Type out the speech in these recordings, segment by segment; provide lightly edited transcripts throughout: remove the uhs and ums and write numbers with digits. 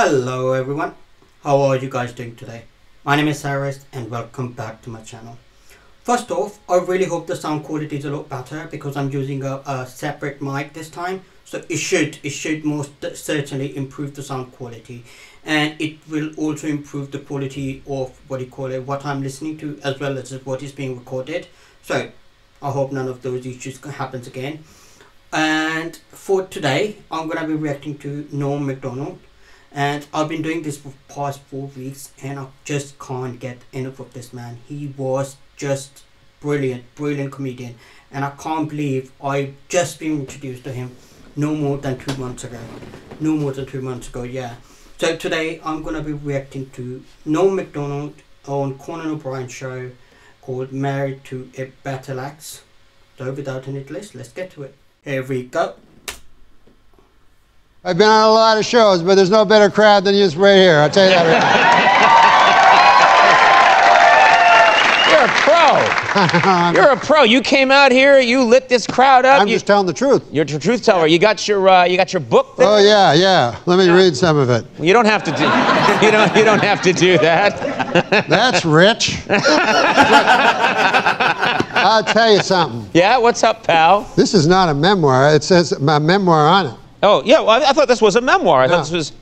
Hello everyone, how are you guys doing today? My name is Cyrus and welcome back to my channel. First off, I really hope the sound quality is a lot better because I'm using a separate mic this time, so it should most certainly improve the sound quality, and it will also improve the quality of what I'm listening to as well as what is being recorded. So I hope none of those issues happens again. And for today, I'm gonna be reacting to Norm MacDonald. And I've been doing this for the past 4 weeks and I just can't get enough of this man. He was just brilliant comedian, and I can't believe I've just been introduced to him no more than 2 months ago. Yeah, so today I'm gonna be reacting to Norm MacDonald on Conan O'Brien's show called Married to a Battle Axe. So without any delay, let's get to it. Here we go. I've been on a lot of shows, but there's no better crowd than you right here. I'll tell you that. Right. You're a pro. You're a pro. You came out here. You lit this crowd up. I'm just telling the truth. You're a truth teller. Yeah. You got your book there? Oh yeah, yeah. Let me read some of it. You don't have to do. You don't have to do that. That's rich. I'll tell you something. Yeah. What's up, pal? This is not a memoir. It says my memoir on it. Oh, yeah, well, I thought this was a memoir. I thought this was...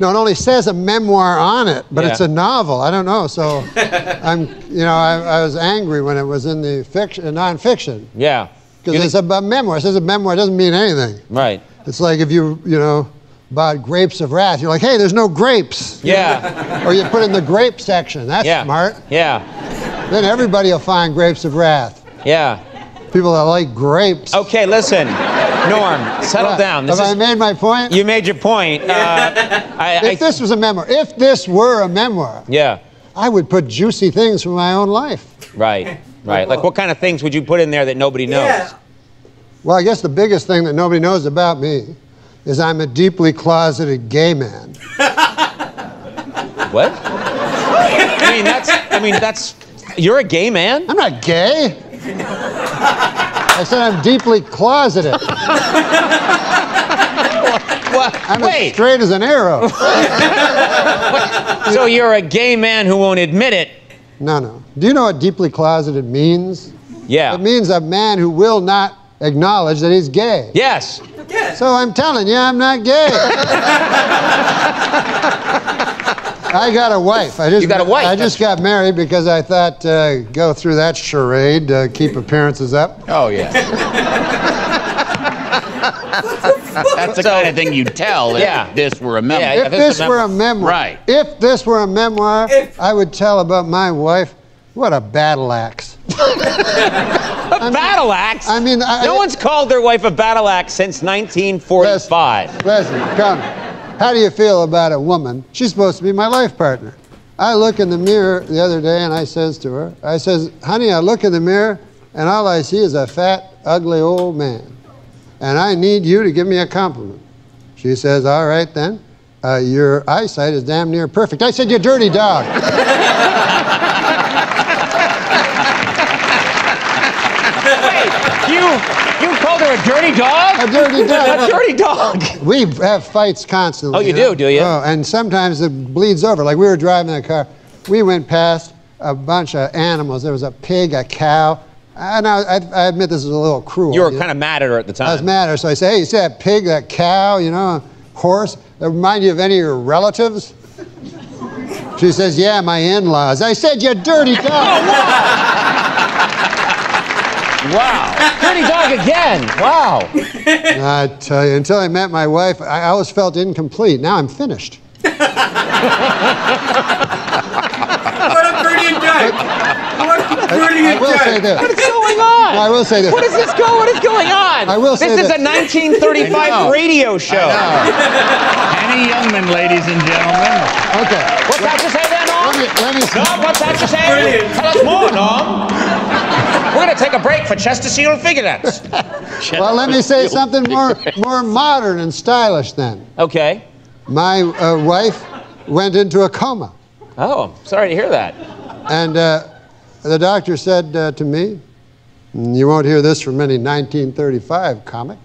No, it only says a memoir on it, but it's a novel. I don't know, so I was angry when it was in the non-fiction. Yeah. Because it's a memoir. It says a memoir. It doesn't mean anything. Right. It's like if you bought Grapes of Wrath, you're like, hey, there's no grapes. Yeah. Or you put in the grape section. That's smart. Yeah. Then everybody will find Grapes of Wrath. Yeah. People that like grapes. Okay, listen. Norm, settle down. Have I made my point? You made your point. If this were a memoir, I would put juicy things from my own life. Right, right. Like what kind of things would you put in there that nobody knows? Yeah. Well, I guess the biggest thing that nobody knows about me is I'm a deeply closeted gay man. What? I mean, that's. You're a gay man? I'm not gay. I said I'm deeply closeted. I'm as straight as an arrow. So you're a gay man who won't admit it. No, no. Do you know what deeply closeted means? Yeah. It means a man who will not acknowledge that he's gay. Yes. Yeah. So I'm telling you, I'm not gay. I got a wife. I just got married because I thought go through that charade, keep appearances up. Oh yeah. That's the kind of thing you tell if this were a memoir. Yeah, if this were a memoir. Right. If this were a memoir, I would tell about my wife. What a battle axe. Battle axe? I mean, no one's called their wife a battle axe since 1945. Listen, come. How do you feel about a woman? She's supposed to be my life partner. I look in the mirror the other day and I says to her, I says, honey, I look in the mirror and all I see is a fat, ugly old man. And I need you to give me a compliment. She says, all right then, your eyesight is damn near perfect. I said, you dirty dog. You called her a dirty dog? A dirty dog. A dirty dog. We have fights constantly. Oh, you do, do you? Oh, and sometimes it bleeds over. Like we were driving a car. We went past a bunch of animals. There was a pig, a cow. And I admit this is a little cruel. You were kind of mad at her at the time. I was mad at her. So I said, hey, you see that pig, that cow, horse? That remind you of any of your relatives? She says, yeah, my in-laws. I said, you dirty dog. Oh, wow. Dirty dog again. Wow. I tell you, until I met my wife, I always felt incomplete. Now I'm finished. What a brilliant joke. What a brilliant joke. What is going on? I will say this. What is this going on? What is going on? I will say this. This is a 1935 radio show. Penny Youngman, ladies and gentlemen. Okay. What's that to say there, Norm? Let me see. Norm, what's that to say? Brilliant. Tell us more, Norm. We're going to take a break for Chesterfield figure dance. Well, let me say something more modern and stylish then. Okay. My wife went into a coma. Oh, sorry to hear that. And the doctor said to me, you won't hear this from any 1935 comic.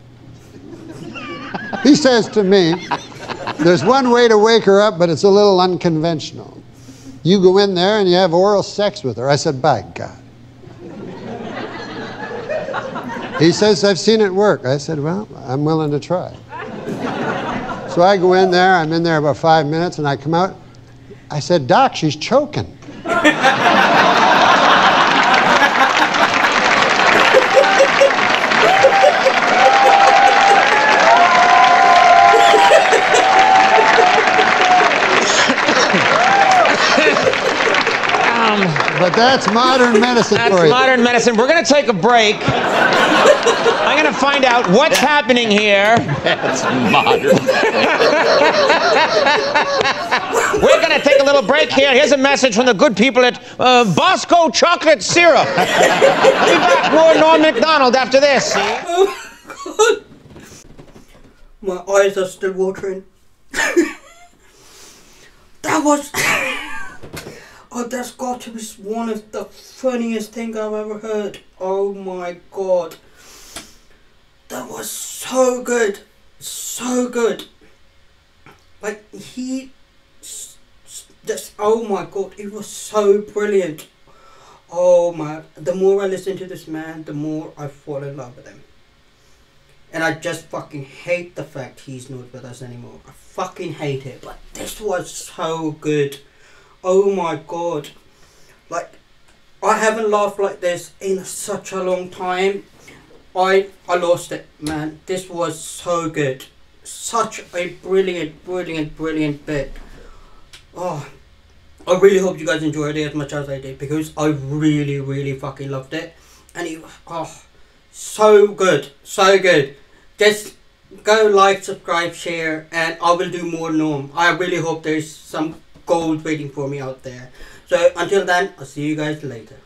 He says to me, There's one way to wake her up, but it's a little unconventional. You go in there and you have oral sex with her. I said, by God. He says, I've seen it work. I said, well, I'm willing to try. So I go in there, I'm in there about 5 minutes, and I come out. I said, Doc, she's choking. But that's modern medicine for you. That's modern medicine. We're going to take a break. I'm going to find out what's happening here. That's modern. We're going to take a little break here. Here's a message from the good people at Bosco Chocolate Syrup. We'll be back. More Norm MacDonald after this. Oh, God. My eyes are still watering. That was... Oh, that's got to be one of the funniest things I've ever heard. Oh my God. That was so good. So good. Like, he... That's, oh my God, it was so brilliant. Oh my... The more I listen to this man, the more I fall in love with him. And I just fucking hate the fact he's not with us anymore. I fucking hate it. But this was so good. Oh my God, like, I haven't laughed like this in such a long time. I lost it, man. This was so good. Such a brilliant, brilliant, brilliant bit. Oh, I really hope you guys enjoyed it as much as I did, because I really, really fucking loved it. And it was, oh, so good, so good. Just go like, subscribe, share, and I will do more Norm. I really hope there's some gold waiting for me out there. So until then, I'll see you guys later.